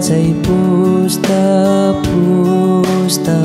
Pusta, pusta.